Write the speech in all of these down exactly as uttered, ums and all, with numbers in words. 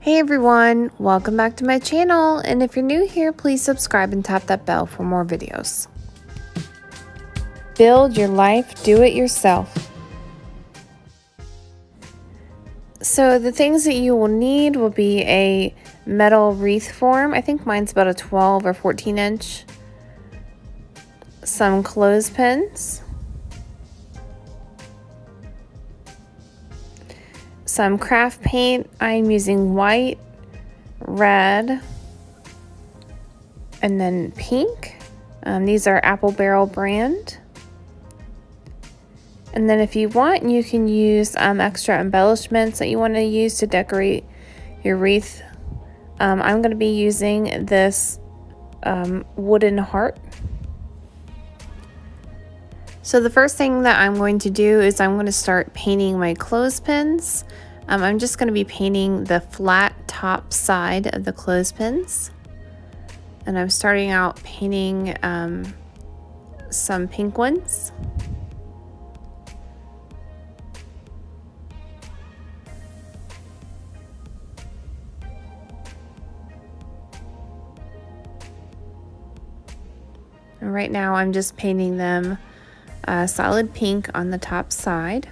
Hey everyone, welcome back to my channel, and if you're new here, please subscribe and tap that bell for more videos. Build your life, do it yourself. So the things that you will need will be a metal wreath form. I think mine's about a twelve or fourteen inch. Some clothespins. Some craft paint. I'm using white, red, and then pink. Um, these are Apple Barrel brand. And then if you want, you can use um, extra embellishments that you want to use to decorate your wreath. Um, I'm going to be using this um, wooden heart. So the first thing that I'm going to do is I'm going to start painting my clothespins. Um, I'm just going to be painting the flat top side of the clothespins. And I'm starting out painting um, some pink ones. And right now I'm just painting them Uh, solid pink on the top side.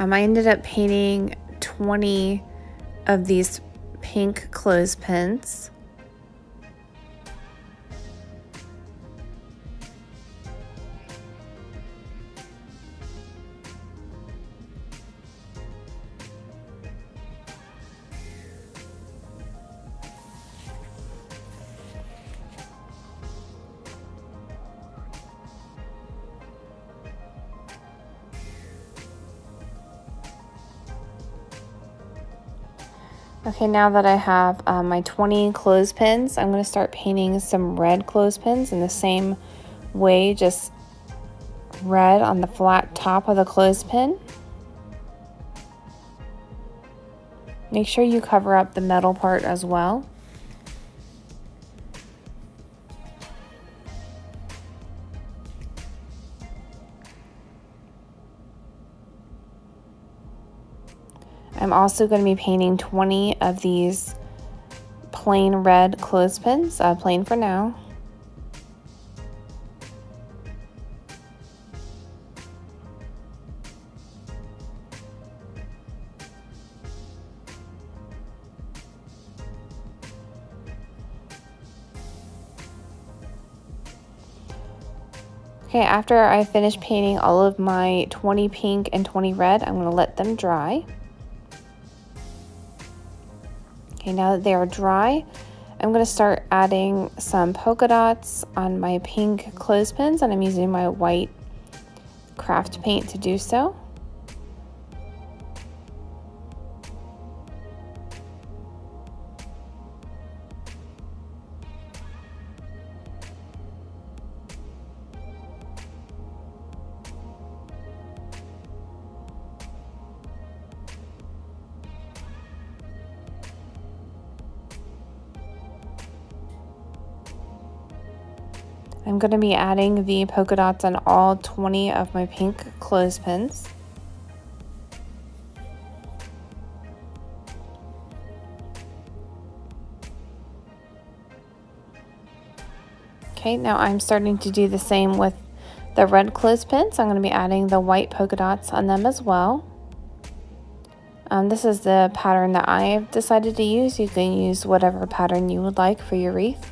Um, I ended up painting twenty of these pink clothespins. Okay, now that I have uh, my twenty clothespins, I'm going to start painting some red clothespins in the same way, just red on the flat top of the clothespin. Make sure you cover up the metal part as well. I'm also going to be painting twenty of these plain red clothespins, uh, plain for now. Okay, after I finish painting all of my twenty pink and twenty red, I'm going to let them dry. Okay, now that they are dry, I'm going to start adding some polka dots on my pink clothespins, and I'm using my white craft paint to do so. I'm going to be adding the polka dots on all twenty of my pink clothespins. Okay, now I'm starting to do the same with the red clothespins. I'm going to be adding the white polka dots on them as well. Um, this is the pattern that I have decided to use. You can use whatever pattern you would like for your wreath.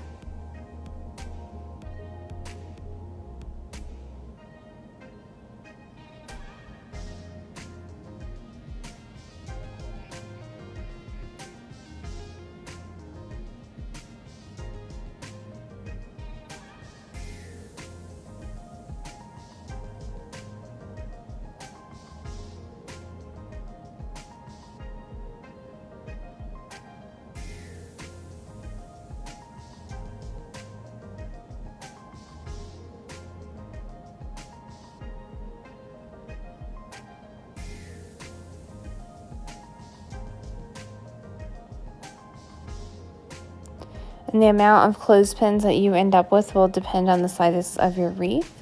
And the amount of clothespins that you end up with will depend on the size of your wreath.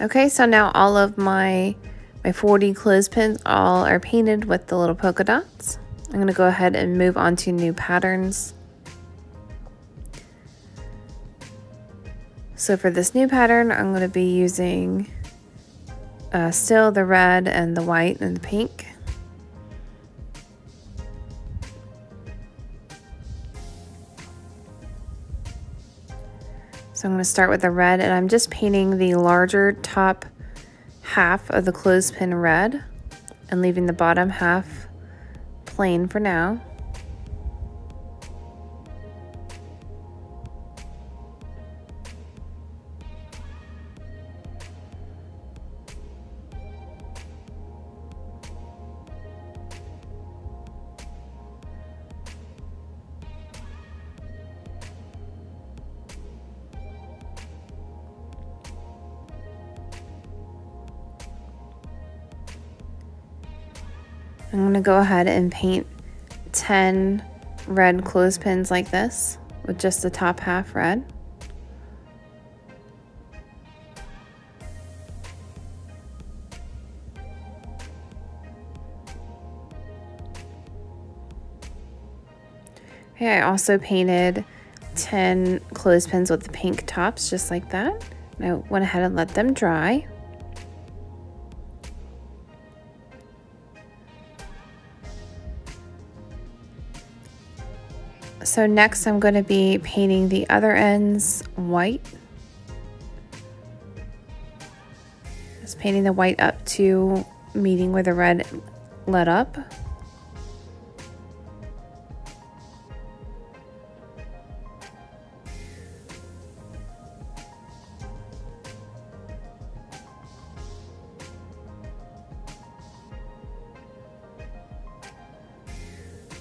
Okay, so now all of my, my forty clothespins all are painted with the little polka dots. I'm gonna go ahead and move on to new patterns. So for this new pattern, I'm gonna be using uh, still the red and the white and the pink. So I'm going to start with the red, and I'm just painting the larger top half of the clothespin red and leaving the bottom half plain for now. I'm going to go ahead and paint ten red clothespins like this with just the top half red. Okay, I also painted ten clothespins with the pink tops just like that. And I went ahead and let them dry. So next I'm going to be painting the other ends white. Just painting the white up to meeting where the red let up.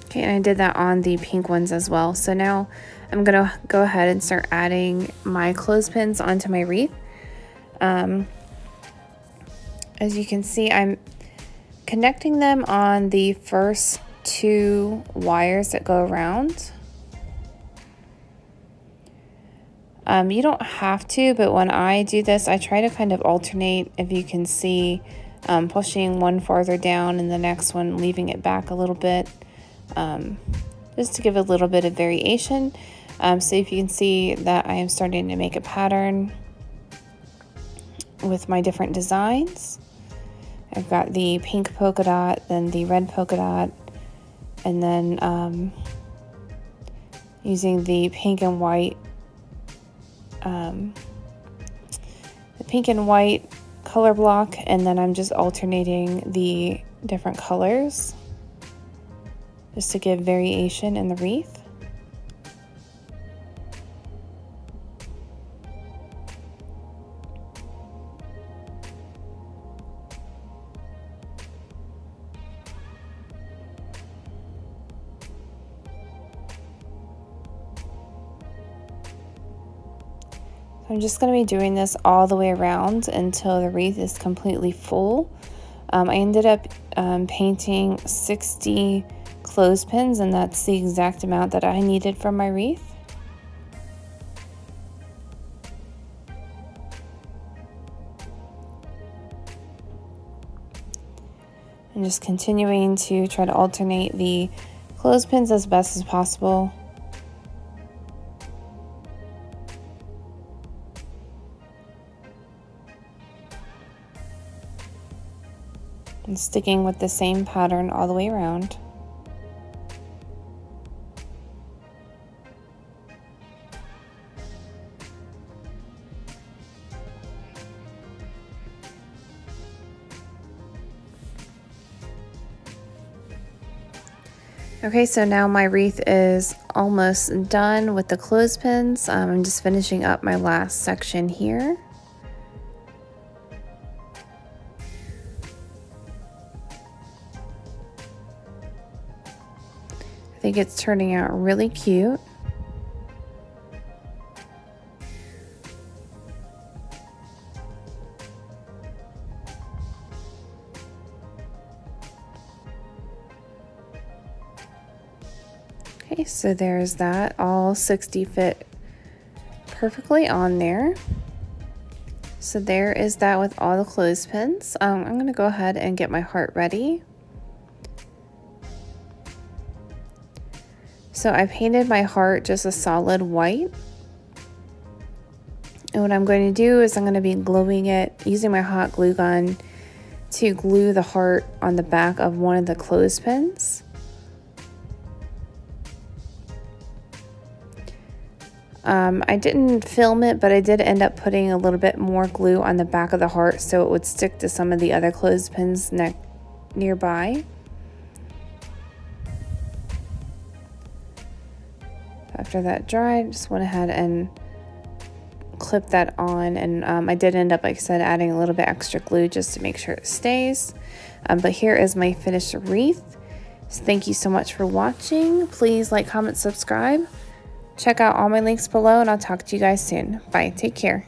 Okay, and I did that on the pink ones as well. So now I'm gonna go ahead and start adding my clothespins onto my wreath. Um, as you can see, I'm connecting them on the first two wires that go around. Um, you don't have to, but when I do this, I try to kind of alternate, if you can see, um, pushing one farther down and the next one leaving it back a little bit. Um, just to give a little bit of variation. Um, so if you can see that I am starting to make a pattern with my different designs. I've got the pink polka dot, then the red polka dot, and then um, using the pink and white, um, the pink and white color block, and then I'm just alternating the different colors, just to give variation in the wreath. I'm just going to be doing this all the way around until the wreath is completely full. Um, I ended up um, painting sixty clothespins, and that's the exact amount that I needed for my wreath. I'm just continuing to try to alternate the clothespins as best as possible. And sticking with the same pattern all the way around. Okay, so now my wreath is almost done with the clothespins. Um, I'm just finishing up my last section here. I think it's turning out really cute. Okay, so there's that, all sixty fit perfectly on there. So there is that with all the clothespins. Um, I'm gonna go ahead and get my heart ready. So I painted my heart just a solid white. And what I'm going to do is I'm gonna be gluing it, using my hot glue gun to glue the heart on the back of one of the clothespins. Um, I didn't film it, but I did end up putting a little bit more glue on the back of the heart so it would stick to some of the other clothespins ne- nearby. After that dried, just went ahead and clipped that on, and um, I did end up, like I said, adding a little bit extra glue just to make sure it stays. Um, but here is my finished wreath. So thank you so much for watching. Please like, comment, subscribe. Check out all my links below, and I'll talk to you guys soon. Bye. Take care.